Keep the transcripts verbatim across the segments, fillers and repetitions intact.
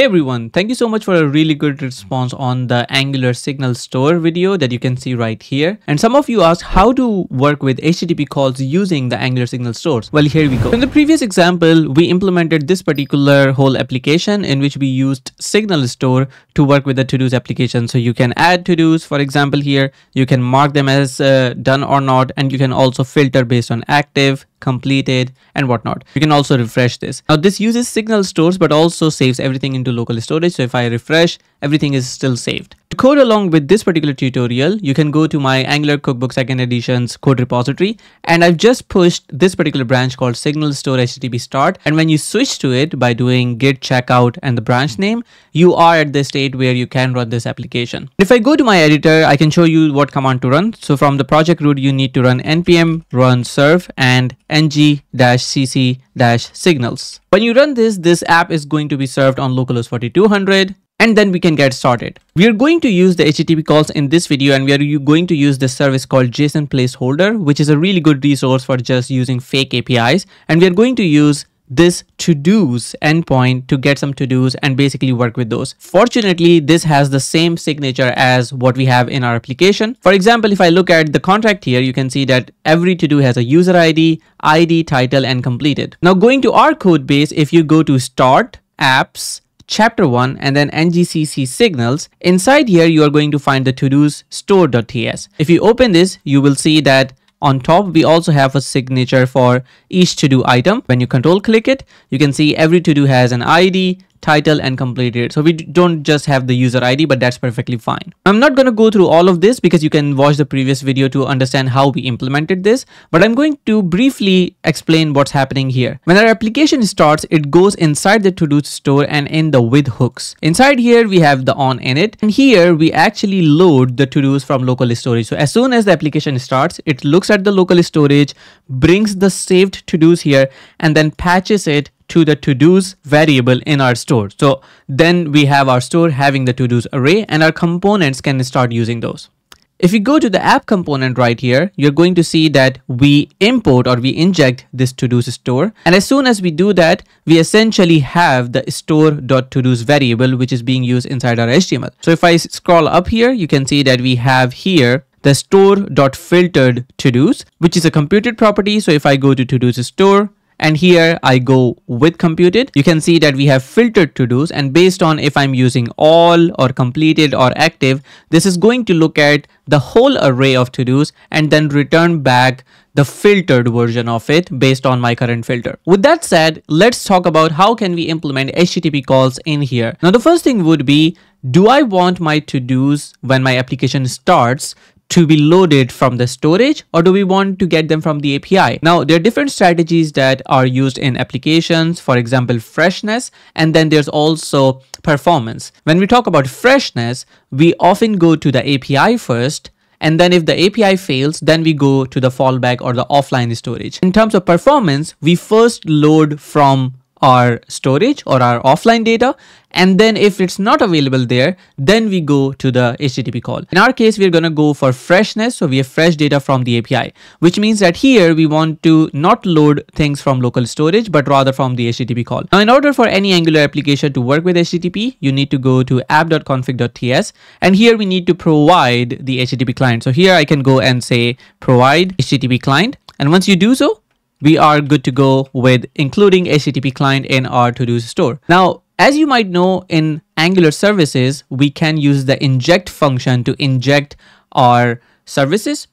Hey everyone, thank you so much for a really good response on the Angular Signal Store video that you can see right here. And some of you asked how to work with H T T P calls using the Angular Signal Stores. Well, here we go. In the previous example, we implemented this particular whole application in which we used Signal Store to work with the to-dos application. So you can add to-dos, for example, here, you can mark them as uh, done or not, and you can also filter based on active, completed and whatnot. You can also refresh this. Now this uses signal stores but also saves everything into local storage. So if I refresh, everything is still saved. To code along with this particular tutorial, you can go to my Angular Cookbook second edition's code repository, and I've just pushed this particular branch called Signal Store H T T P start. And when you switch to it by doing git checkout and the branch name, you are at the state where you can run this application. If I go to my editor, I can show you what command to run. So from the project root, you need to run npm run serve and ng-cc-signals. When you run this, this app is going to be served on localhost forty-two hundred. And then we can get started. We are going to use the H T T P calls in this video, and we are going to use this service called JSON Placeholder, which is a really good resource for just using fake A P Is. And we are going to use this to-dos endpoint to get some to-dos and basically work with those. Fortunately, this has the same signature as what we have in our application. For example, if I look at the contract here, you can see that every to-do has a user I D, I D, title, and completed. Now going to our code base, if you go to start, apps, chapter one, and then N G C C signals, inside here you are going to find the to-dos store.ts. If you open this, you will see that on top we also have a signature for each to-do item. When you control click it, you can see every to-do has an I D, title, and completed. So we don't just have the user I D, but that's perfectly fine. I'm not going to go through all of this because you can watch the previous video to understand how we implemented this, but I'm going to briefly explain what's happening here. When our application starts, it goes inside the to-do store and in the with hooks. Inside here, we have the on init, and here we actually load the to-dos from local storage. So as soon as the application starts, it looks at the local storage, brings the saved to-dos here, and then patches it to the to-dos variable in our store. So then we have our store having the to-dos array, and our components can start using those. If you go to the app component right here, you're going to see that we import or we inject this to-dos store. And as soon as we do that, we essentially have the store.todos variable, which is being used inside our H T M L. So if I scroll up here, you can see that we have here the store.filtered to-dos, which is a computed property. So if I go to to-dos store, and here I go with computed, you can see that we have filtered to-dos, and based on if I'm using all or completed or active, this is going to look at the whole array of to-dos and then return back the filtered version of it based on my current filter. With that said, let's talk about how can we implement H T T P calls in here. Now the first thing would be, do I want my to-dos when my application starts to be loaded from the storage, or do we want to get them from the A P I? Now there are different strategies that are used in applications, for example freshness, and then there's also performance. When we talk about freshness, we often go to the A P I first, and then if the A P I fails, then we go to the fallback or the offline storage. In terms of performance, we first load from our storage or our offline data, and then if it's not available there, then we go to the H T T P call. In our case, we're gonna go for freshness, so we have fresh data from the A P I, which means that here we want to not load things from local storage but rather from the H T T P call. Now in order for any Angular application to work with H T T P, you need to go to app.config.ts, and here we need to provide the H T T P client. So here I can go and say provide H T T P client, and once you do so, we are good to go with including H T T P client in our to-do store. Now, as you might know, in Angular services, we can use the inject function to inject our services,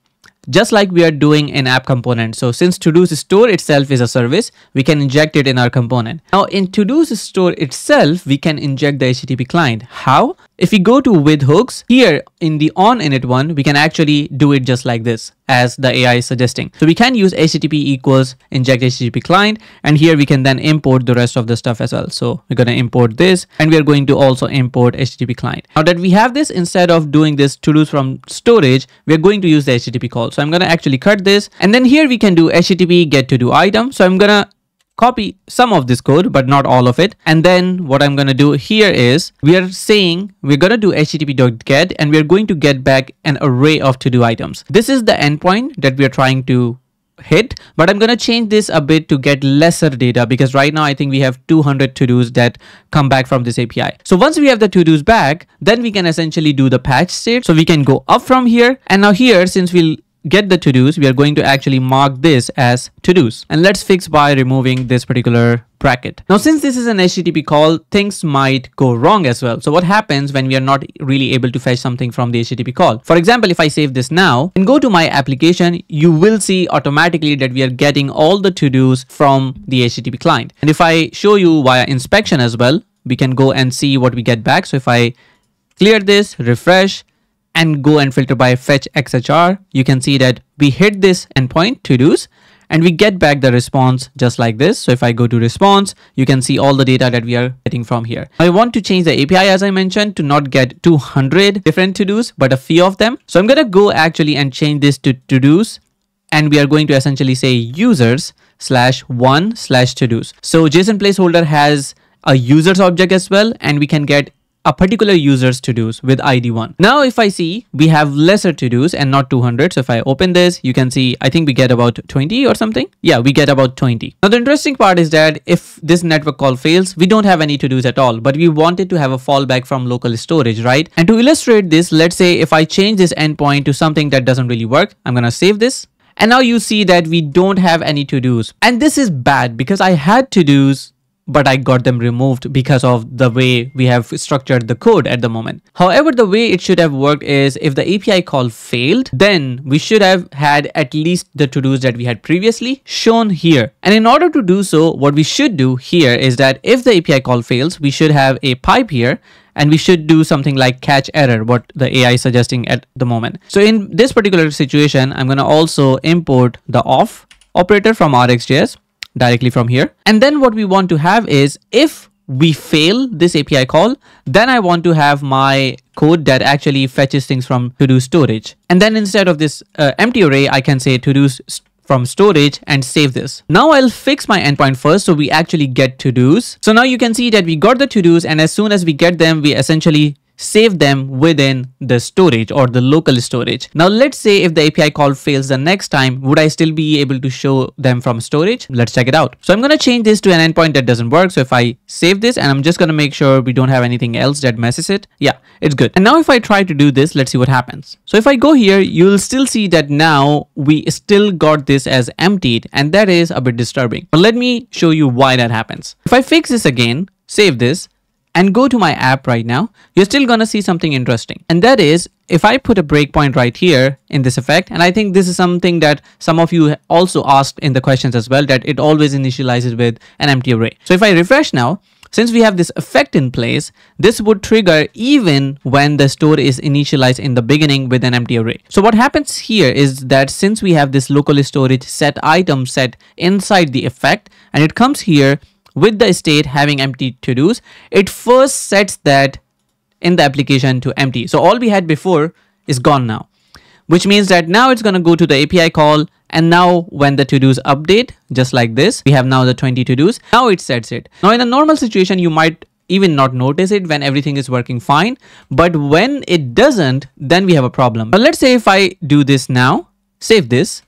just like we are doing in app component. So since to-dos store itself is a service, we can inject it in our component. Now in to-dos store itself, we can inject the H T T P client. How? If we go to with hooks, here in the on init one, we can actually do it just like this as the A I is suggesting. So we can use H T T P equals inject H T T P client, and here we can then import the rest of the stuff as well. So we're going to import this, and we are going to also import H T T P client. Now that we have this, instead of doing this to-dos from storage, we're going to use the H T T P call. So I'm going to actually cut this, and then here we can do H T T P get to do item. So I'm going to copy some of this code, but not all of it. And then what I'm going to do here is we are saying we're going to do H T T P dot get, and we're going to get back an array of to-do items. This is the endpoint that we are trying to hit, but I'm going to change this a bit to get lesser data, because right now I think we have two hundred to-dos that come back from this A P I. So once we have the to-dos back, then we can essentially do the patch state. So we can go up from here, and now here, since we'll get the to-dos, we are going to actually mark this as to-dos, and let's fix by removing this particular bracket. Now, since this is an H T T P call, things might go wrong as well. So what happens when we are not really able to fetch something from the H T T P call? For example, if I save this now and go to my application, you will see automatically that we are getting all the to-dos from the H T T P client. And if I show you via inspection as well, we can go and see what we get back. So if I clear this, refresh, and go and filter by fetch X H R, you can see that we hit this endpoint to-dos and we get back the response just like this. So if I go to response, you can see all the data that we are getting from here. I want to change the A P I, as I mentioned, to not get two hundred different to-dos, but a few of them. So I'm going to go actually and change this to to-dos, and we are going to essentially say users slash one slash to-dos. So JSON placeholder has a users object as well, and we can get a particular user's to-dos with I D one. Now, if I see, we have lesser to-dos and not two hundred. So if I open this, you can see, I think we get about twenty or something. Yeah, we get about twenty. Now, the interesting part is that if this network call fails, we don't have any to-dos at all, but we wanted to have a fallback from local storage, right? And to illustrate this, let's say if I change this endpoint to something that doesn't really work, I'm gonna save this. And now you see that we don't have any to-dos. And this is bad because I had to-dos, but I got them removed because of the way we have structured the code at the moment. However, the way it should have worked is if the A P I call failed, then we should have had at least the to-dos that we had previously shown here. And in order to do so, what we should do here is that if the A P I call fails, we should have a pipe here, and we should do something like catch error, what the A I is suggesting at the moment. So in this particular situation, I'm gonna also import the off operator from RxJS directly from here. And then what we want to have is if we fail this A P I call, then I want to have my code that actually fetches things from to-do storage. And then instead of this uh, empty array, I can say to-dos from storage and save this. Now I'll fix my endpoint first, so we actually get to-dos. So now you can see that we got the to-dos, and as soon as we get them, we essentially save them within the storage or the local storage. Now, let's say if the A P I call fails the next time, would I still be able to show them from storage? Let's check it out. So I'm going to change this to an endpoint that doesn't work. So if I save this, and I'm just going to make sure we don't have anything else that messes it. Yeah, it's good. And now if I try to do this, let's see what happens. So if I go here, you'll still see that now we still got this as emptied, and that is a bit disturbing. But let me show you why that happens. If I fix this again, save this, and go to my app right now, you're still gonna see something interesting. And that is, if I put a breakpoint right here in this effect, and I think this is something that some of you also asked in the questions as well, that it always initializes with an empty array. So if I refresh now, since we have this effect in place, this would trigger even when the store is initialized in the beginning with an empty array. So what happens here is that since we have this local storage set item set inside the effect, and it comes here with the state having empty to-dos, it first sets that in the application to empty. So all we had before is gone now, which means that now it's going to go to the A P I call. And now when the to-dos update, just like this, we have now the twenty to-dos. Now it sets it. Now in a normal situation, you might even not notice it when everything is working fine. But when it doesn't, then we have a problem. But let's say if I do this now, save this,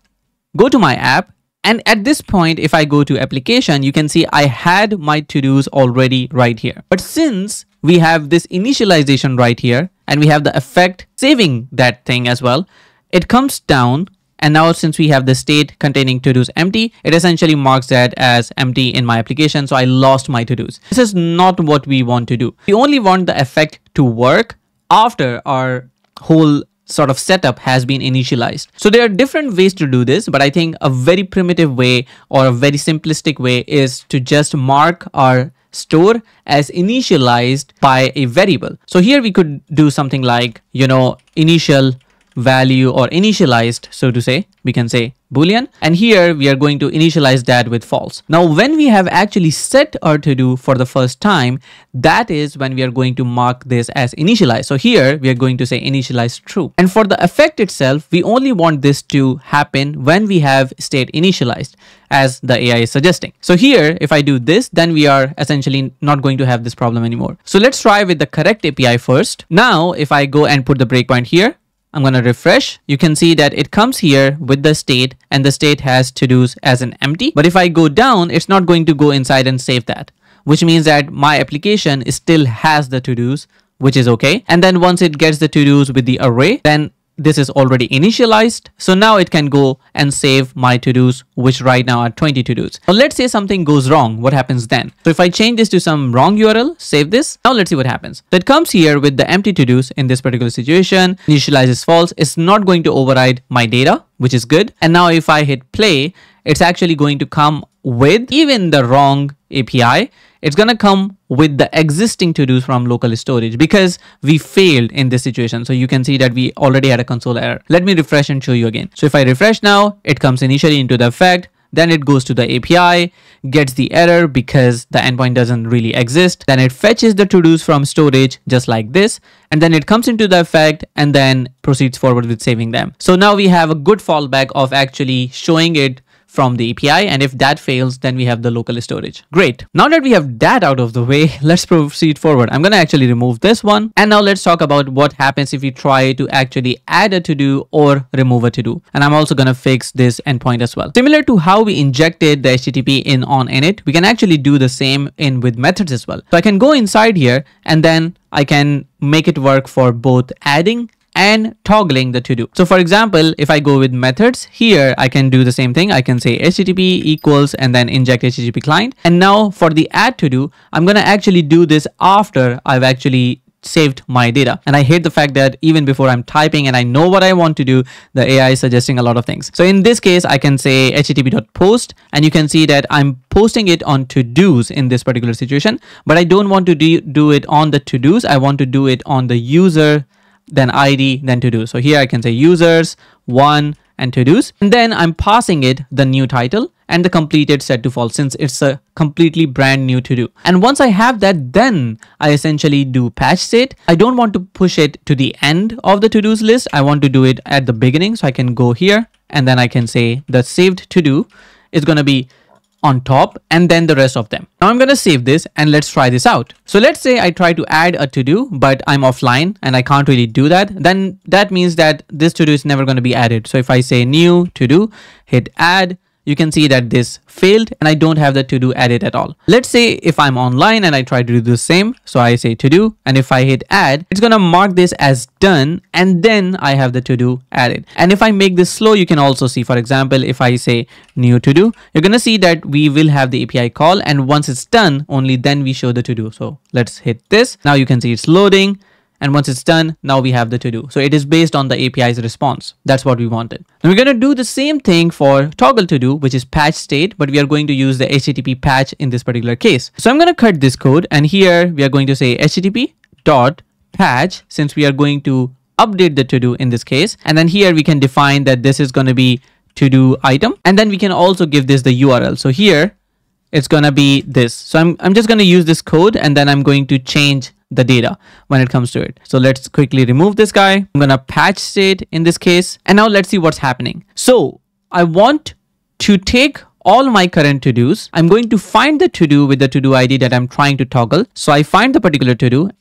go to my app, and at this point, if I go to application, you can see I had my to-dos already right here. But since we have this initialization right here, and we have the effect saving that thing as well, it comes down. And now since we have the state containing to-dos empty, it essentially marks that as empty in my application. So I lost my to-dos. This is not what we want to do. We only want the effect to work after our whole sort of setup has been initialized. So there are different ways to do this, but I think a very primitive way or a very simplistic way is to just mark our store as initialized by a variable. So here we could do something like, you know, initial value or initialized, so to say, we can say Boolean. And here we are going to initialize that with false. Now, when we have actually set our to-do for the first time, that is when we are going to mark this as initialized. So here we are going to say initialized true. And for the effect itself, we only want this to happen when we have state initialized, as the A I is suggesting. So here, if I do this, then we are essentially not going to have this problem anymore. So let's try with the correct A P I first. Now, if I go and put the breakpoint here, I'm going to refresh. You can see that it comes here with the state, and the state has to-dos as an empty. But if I go down, it's not going to go inside and save that, which means that my application is still has the to-dos, which is okay. And then once it gets the to-dos with the array, then this is already initialized. So now it can go and save my to-dos, which right now are twenty to-dos. Now let's say something goes wrong. What happens then? So if I change this to some wrong U R L, save this. Now let's see what happens. So it comes here with the empty to-dos in this particular situation, initializes false. It's not going to override my data, which is good. And now if I hit play, it's actually going to come with even the wrong A P I. It's going to come with the existing to-dos from local storage because we failed in this situation. So you can see that we already had a console error. Let me refresh and show you again. So if I refresh now, it comes initially into the effect, then it goes to the A P I, gets the error because the endpoint doesn't really exist. Then it fetches the to-dos from storage just like this, and then it comes into the effect and then proceeds forward with saving them. So now we have a good fallback of actually showing it from the A P I, and if that fails, then we have the local storage. Great. Now that we have that out of the way, let's proceed forward. I'm going to actually remove this one. And now let's talk about what happens if you try to actually add a to-do or remove a to-do. And I'm also going to fix this endpoint as well. Similar to how we injected the H T T P in on init, we can actually do the same in with methods as well. So I can go inside here and then I can make it work for both adding and toggling the to-do. So for example, if I go with methods here, I can do the same thing. I can say H T T P equals and then inject H T T P client. And now for the add to-do, I'm going to actually do this after I've actually saved my data. And I hate the fact that even before I'm typing and I know what I want to do, the A I is suggesting a lot of things. So in this case, I can say H T T P dot post, and you can see that I'm posting it on to-dos in this particular situation, but I don't want to do, do it on the to-dos. I want to do it on the user, then I D, then to do. So here I can say users one and to do's, and then I'm passing it the new title and the completed set to false, since it's a completely brand new to do. And once I have that, then I essentially do patch set. I don't want to push it to the end of the to do's list. I want to do it at the beginning. So I can go here and then I can say the saved to do is going to be on top and then the rest of them. Now I'm going to save this and let's try this out. So let's say I try to add a to-do, but I'm offline and I can't really do that. Then that means that this to-do is never going to be added. So if I say new to-do, hit add, you can see that this failed and I don't have the to-do added at all. Let's say if I'm online and I try to do the same. So I say to-do, and if I hit add, it's going to mark this as done, and then I have the to-do added. And if I make this slow, you can also see, for example, if I say new to-do, you're going to see that we will have the A P I call, and once it's done, only then we show the to-do. So let's hit this. Now you can see it's loading. And once it's done, now we have the to-do. So it is based on the A P I's response. That's what we wanted. And we're going to do the same thing for toggle to-do, which is patch state, but we are going to use the H T T P patch in this particular case. So I'm going to cut this code, and here we are going to say H T T P dot patch, since we are going to update the to-do in this case. And then here we can define that this is going to be to-do item. And then we can also give this the U R L. So here it's going to be this. So I'm, I'm just going to use this code, and then I'm going to change the data when it comes to it. So let's quickly remove this guy. I'm going to patch state in this case. And now let's see what's happening. So I want to take all my current to-dos. I'm going to find the to-do with the to-do I D that I'm trying to toggle. So I find the particular to-do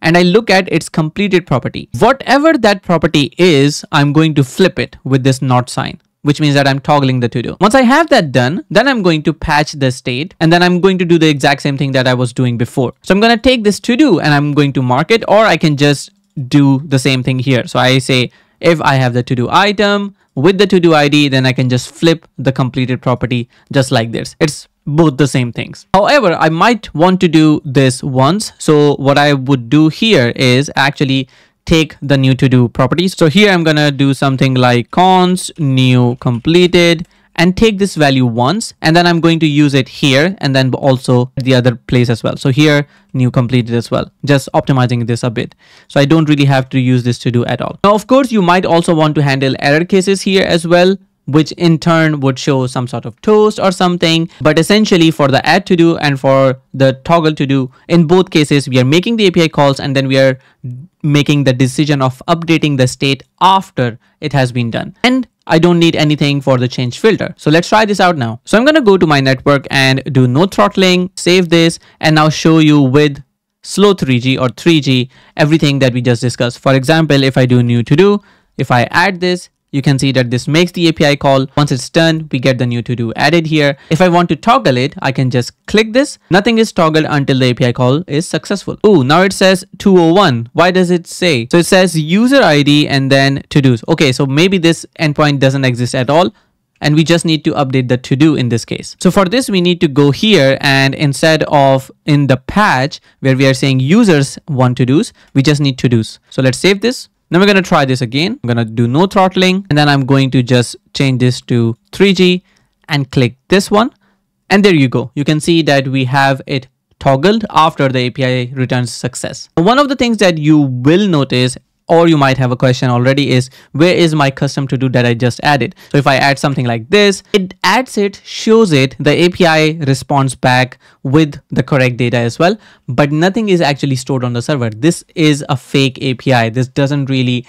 and I look at its completed property. Whatever that property is, I'm going to flip it with this not sign, which means that I'm toggling the to-do. Once I have that done, then I'm going to patch the state, and then I'm going to do the exact same thing that I was doing before. So I'm going to take this to-do and I'm going to mark it, or I can just do the same thing here. So I say, if I have the to-do item with the to-do I D, then I can just flip the completed property just like this. It's both the same things. However, I might want to do this once. So what I would do here is actually take the new to-do properties. So here I'm going to do something like const new completed and take this value once, and then I'm going to use it here and then also the other place as well. So here new completed as well, just optimizing this a bit. So I don't really have to use this to-do at all. Now, of course, you might also want to handle error cases here as well, which in turn would show some sort of toast or something. But essentially for the add to do and for the toggle to do, in both cases, we are making the A P I calls and then we are making the decision of updating the state after it has been done. And I don't need anything for the change filter. So let's try this out now. So I'm going to go to my network and do no throttling, save this, and now show you with slow three G or three G everything that we just discussed. For example, if I do new to do, If I add this, you can see that this makes the A P I call. Once it's done, we get the new to-do added here. If I want to toggle it, I can just click this. Nothing is toggled until the A P I call is successful. Ooh, now it says two oh one. Why does it say? So it says user I D and then to-dos. Okay, so maybe this endpoint doesn't exist at all, and we just need to update the to-do in this case. So for this, we need to go here, and instead of in the patch where we are saying users want to-dos, we just need to-dos. So let's save this. Now we're going to try this again. I'm going to do no throttling, and then I'm going to just change this to three G and click this one. And there you go. You can see that we have it toggled after the A P I returns success. One of the things that you will notice, or you might have a question already, is where is my custom to do that I just added? So if I add something like this, it adds it, shows it, the A P I responds back with the correct data as well, but nothing is actually stored on the server. This is a fake A P I. This doesn't really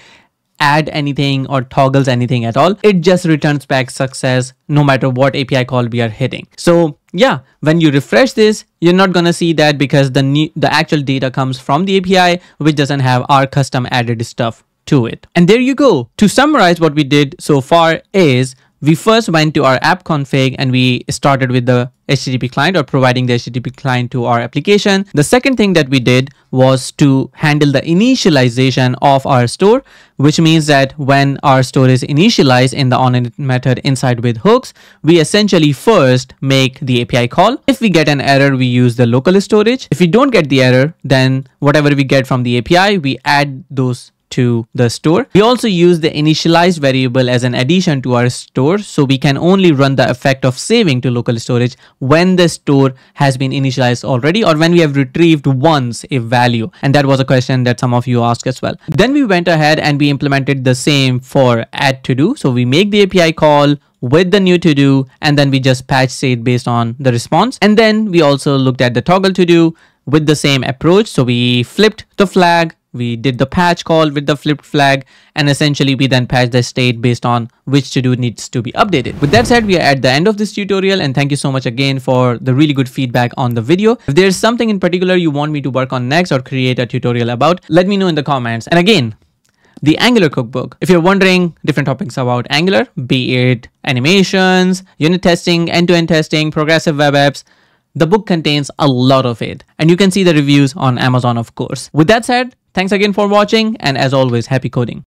add anything or toggles anything at all. It just returns back success no matter what A P I call we are hitting. So yeah, when you refresh this, you're not gonna see that because the new, the actual data comes from the A P I, which doesn't have our custom added stuff to it. And there you go. To summarize what we did so far is, we first went to our app config and we started with the H T T P client, or providing the H T T P client to our application. The second thing that we did was to handle the initialization of our store, which means that when our store is initialized in the onInit method inside with hooks, we essentially first make the A P I call. If we get an error, we use the local storage. If we don't get the error, then whatever we get from the A P I, we add those to the store. We also use the initialized variable as an addition to our store, so we can only run the effect of saving to local storage when the store has been initialized already, or when we have retrieved once a value. And that was a question that some of you asked as well. Then we went ahead and we implemented the same for add to do. So we make the A P I call with the new to do, and then we just patch state based on the response. And then we also looked at the toggle to do with the same approach. So we flipped the flag, we did the patch call with the flipped flag, and essentially we then patch the state based on which to do needs to be updated. With that said, we are at the end of this tutorial, and thank you so much again for the really good feedback on the video. If there's something in particular you want me to work on next or create a tutorial about, let me know in the comments. And again, the Angular cookbook. If you're wondering different topics about Angular, be it animations, unit testing, end-to-end testing, progressive web apps, the book contains a lot of it. And you can see the reviews on Amazon, of course. With that said, thanks again for watching, and as always, happy coding.